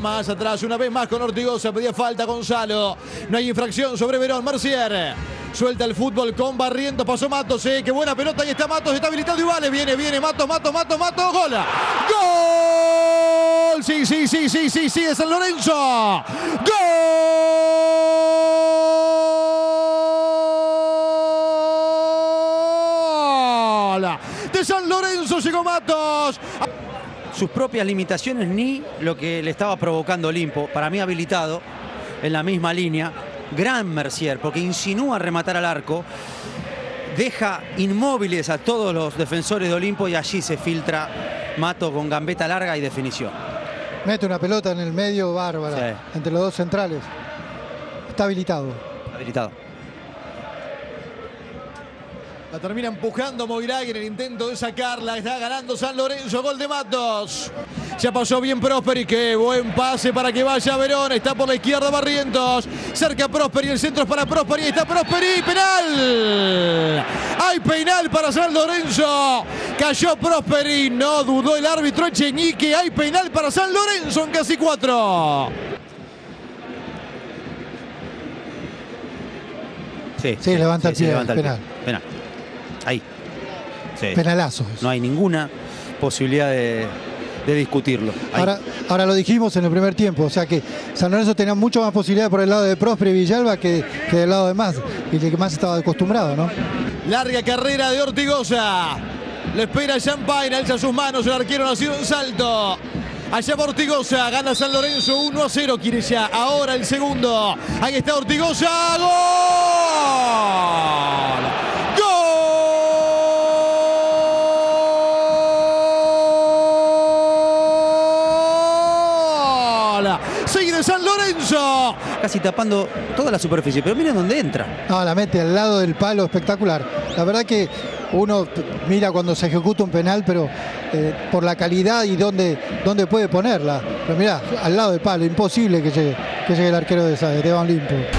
Más atrás, una vez más con Ortigoza, pedía falta Gonzalo. No hay infracción sobre Verón. Mercier suelta el fútbol con Barrientos. Pasó Matos, qué buena pelota. Ahí está Matos, está habilitado y vale. Viene Matos. ¡Gola! ¡Gol! Sí, es San Lorenzo. ¡Gol! De San Lorenzo llegó Matos. Sus propias limitaciones ni lo que le estaba provocando Olimpo. Para mí habilitado en la misma línea. Gran Mercier, porque insinúa rematar al arco. Deja inmóviles a todos los defensores de Olimpo y allí se filtra Matos con gambeta larga y definición. Mete una pelota en el medio bárbara, sí, entre los dos centrales. Está habilitado. La termina empujando Moviragui en el intento de sacarla. Está ganando San Lorenzo. Gol de Matos. Ya pasó bien Prosperi. Qué buen pase para que vaya Verón. Está por la izquierda Barrientos. Cerca Prosperi. El centro es para Prosperi. Está Prosperi. Penal. Hay penal para San Lorenzo. Cayó Prosperi. No dudó el árbitro Cheñique. Hay penal para San Lorenzo en casi 4. Sí, levanta el pie. Levanta el penal. Ahí. Sí. Penalazo. No hay ninguna posibilidad de discutirlo. Ahora lo dijimos en el primer tiempo, o sea que San Lorenzo tenía mucho más posibilidad por el lado de Prosperi y Villalba que del lado de más, y que más estaba acostumbrado, ¿no? Larga carrera de Ortigoza. Lo espera Champagne, alza sus manos, el arquero no ha sido un salto. Allá va Ortigoza, gana San Lorenzo 1-0, quiere ya ahora el segundo. Ahí está Ortigoza, ¡gol! Sigue San Lorenzo. Casi tapando toda la superficie, pero miren dónde entra. No, la mete al lado del palo, espectacular. La verdad que uno mira cuando se ejecuta un penal, pero por la calidad y dónde puede ponerla. Pero mirá, al lado del palo, imposible que llegue el arquero de Olimpo.